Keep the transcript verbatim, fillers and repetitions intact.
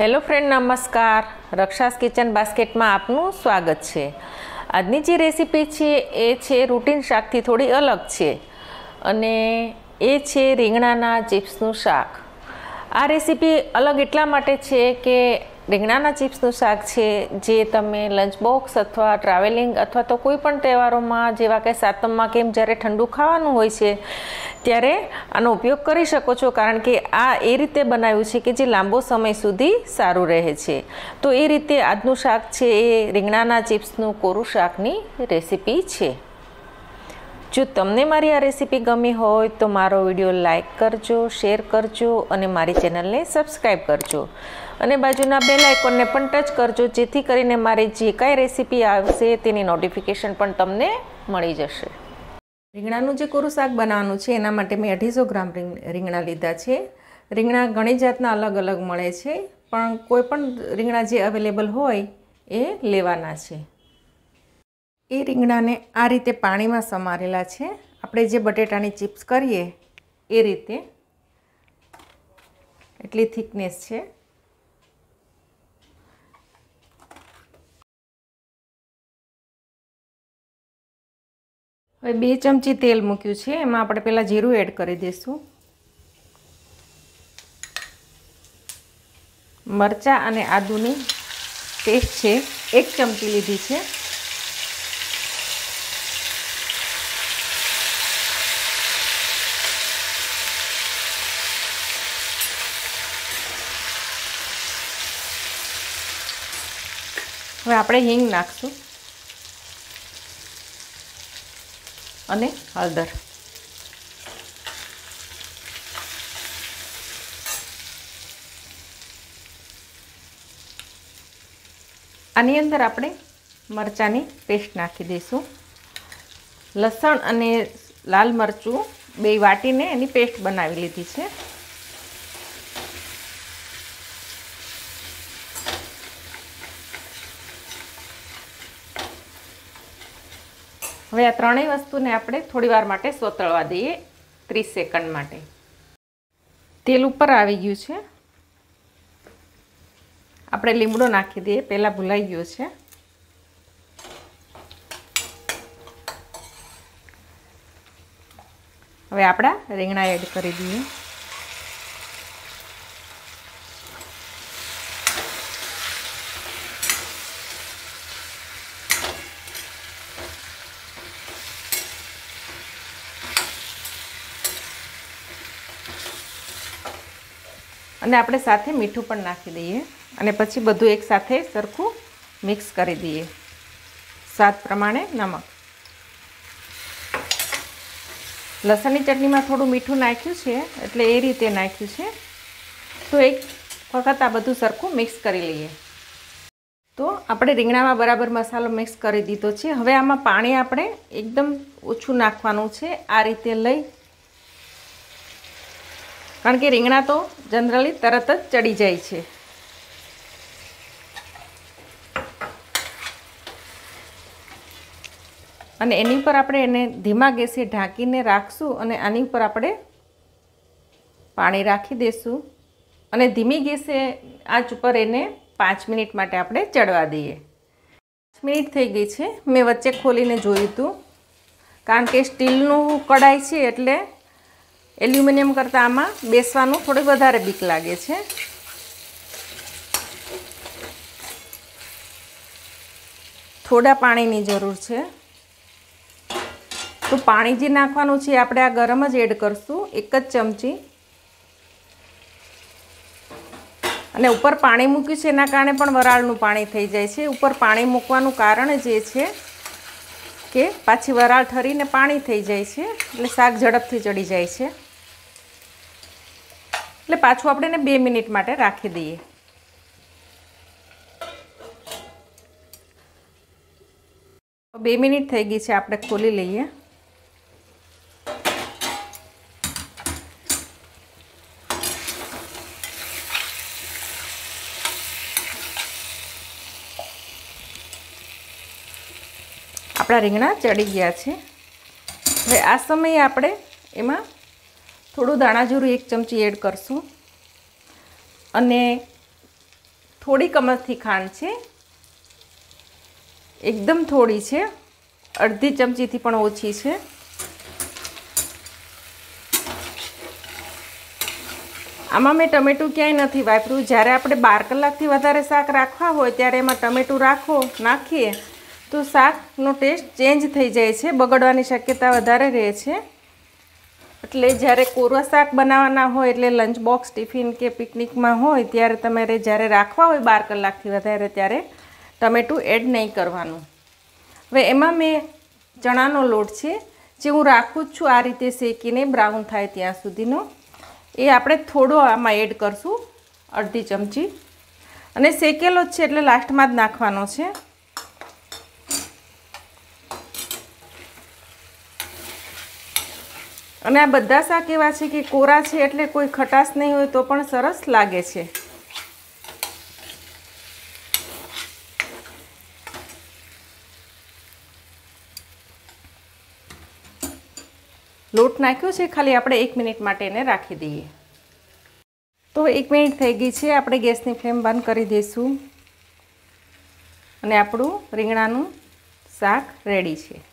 Hello friend नमस्कार, रक्षास kitchen basket में आपनु स्वागत है। आजनी जी रेसिपी है ए छे रूटीन शाक थी थोड़ी अलग है अने ए छे રીંગણાના ચિપ્સનું શાક। आ रेसिपी अलग એટલા માટે છે કે રીંગણાના ચિપ્સનું શાક છે જે તમે લંચ બોક્સ अथवा ट्रावेलिंग अथवा तो कोईपण तहेवारों में जेवा के सातम में केम જ્યારે ठंडू खावानुं होय छे त्यारे आनो उपयोग करी शको छो, कारण के आ ए रीते बनाव्युं छे के जे लांबो समय सुधी सारू रहे छे। तो ए रीते आजनुं शाक छे ए રીંગણાના ચિપ્સનું कोरू शाकनी रेसिपी छे। जो तमने मारी आ रेसिपी गमी होय तो मारो विडियो लाइक करजो, शेर करजो अने मारी चेनलने सब्सक्राइब करजो अने बाजुना बेल आइकॉनने पण टच करजो, जेथी करीने मारी जे कांई रेसिपी आवशे तेनी नोटिफिकेशन पण तमने मळी जशे। રીંગણાનું જે કોરું શાક બનાવવાનું છે એના માટે મેં અઢીસો ગ્રામ રીંગણા લીધા છે। રીંગણા ઘણી જાતના અલગ અલગ મળે છે, પણ કોઈ પણ રીંગણા જે અવેલેબલ હોય એ લેવાના છે। એ રીંગણાને આ રીતે પાણીમાં સમારેલા છે, આપણે જે બટેટાની ચિપ્સ કરીએ એ રીતે, એટલી થિકનેસ છે। हवे बे चमची तेल मूक्युं छे, एमां आपणे पहेला जीरुं एड करी दईशुं। मरचां अने आदुनी पेस्ट छे एक चमची लीधी छे। हवे आपणे हींग नाखशुं અને હળદર। આની અંદર આપણે મરચાંની પેસ્ટ નાખી દઈશું। લસણ અને લાલ મરચું બે વાટીને એની પેસ્ટ બનાવી લીધી છે। हवे आ त्रणेय वस्तुने आपणे थोड़ीवार माटे सोतळवा दઈએ ત્રીસ સેકન્ડ माटे। तेल उपर आवी गयुं छे, आपणे લીમડો નાખી દઈએ, પહેલા ભૂલાઈ ગયો છે। હવે આપણા રીંગણા એડ કરી દઈએ। અને આપણે સાથે મીઠું પણ નાખી દઈએ અને પછી બધું એક સાથે સરખું મિક્સ કરી દઈએ। સ્વાદ પ્રમાણે નમક, લસણની ચટણીમાં થોડું મીઠું નાખ્યું છે એટલે એ રીતે નાખ્યું છે। તો એક વખત આ બધું સરખું મિક્સ કરી લઈએ। તો આપણે રીંગણામાં બરાબર મસાલો મિક્સ કરી દીધો છે। હવે આમાં પાણી આપણે એકદમ ઓછું નાખવાનું છે, આ રીતે લઈ, कारण के રીંગણા तो जनरली तरत ज चढ़ी जाए छे। अने एनी पर आपणे एने धीमा गैसे ढांकीने राखशुं अने आनी पर आपणे पाणी राखी देशुं अने धीमी गैसे आंच पर एने पांच मिनिट माटे आपणे चढ़वा दीए। पांच मिनिट थई गई छे, मैं वच्चे खोलीने जोयुं हतुं, कारण के स्टीलनुं कढ़ाई छे एटले एल्युमिनियम करता आमा बेसवानुं थोड़ी वधारे बीक लागे छे। थोड़ा पाणीनी जरूर छे, तो पाणी जे नाखवानुं छे आपणे आ गरम ज एड करशुं, एक ज चमची। अने उपर पाणी मूक्युं छे एना कारणे पण वराळनुं पाणी थई जाय छे। उपर पाणी मूकवानुं कारण जे छे के पाछी वराळ ठरीने पाणी थई जाय छे એટલે શાક ઝડપથી ચડી જાય છે, એટલે પાછું આપણે એને બે મિનિટ માટે રાખી દઈએ। બે મિનિટ થઈ ગઈ છે, આપણે ખોલી લઈએ। આપણા રીંગણા ચડી ગયા છે। હવે આ સમયે આપણે એમાં થોડું ધાણાજીરું એક ચમચી એડ કરશું અને थोड़ी कमरथी खांड है, एकदम थोड़ी है, अर्धी चमची थी पण ओछी है। आमां मैं टमेटू क्यांय नथी वापरू, ज्यारे आपणे बार कलाकथी वधारे शाक राखवा होय त्यारे एमां टमेटू राखो नाखीए तो शाकनो टेस्ट चेंज थई जाय छे, बगड़वानी शक्यता वधारे रहे छे। एटले ज्यारे कोरवा शाक बनाववाना होय एटले लंच बॉक्स टिफिन के पिकनिकमां होय त्यारे तमारे ज्यारे राखवा होय बार कलाकथी वधारे त्यारे टमेटू एड नहीं करवानुं। हवे एमां मैं चणानो लोट छे जे हूँ राखूं छूं आ रीते शेकीने ब्राउन थाय त्यां सुधीनो, ये आपणे थोड़ो आमां एड करशुं, अर्धी चमची, अने शेकेलो ज छे एटले लास्टमां ज नाखवानो छे। अने आ बधा शाक एवा छे के कोरा छे एटले कोई खटाश नहीं होय तो पण सरस लागे छे। लोट नाख्यो छे, खाली आपणे एक मिनिट माटे एने राखी दीए। तो एक मिनिट थई गई छे, आपणे गैसनी फ्लेम बंद करी देशुं अने आपणुं રીંગણાનું શાક रेडी छे।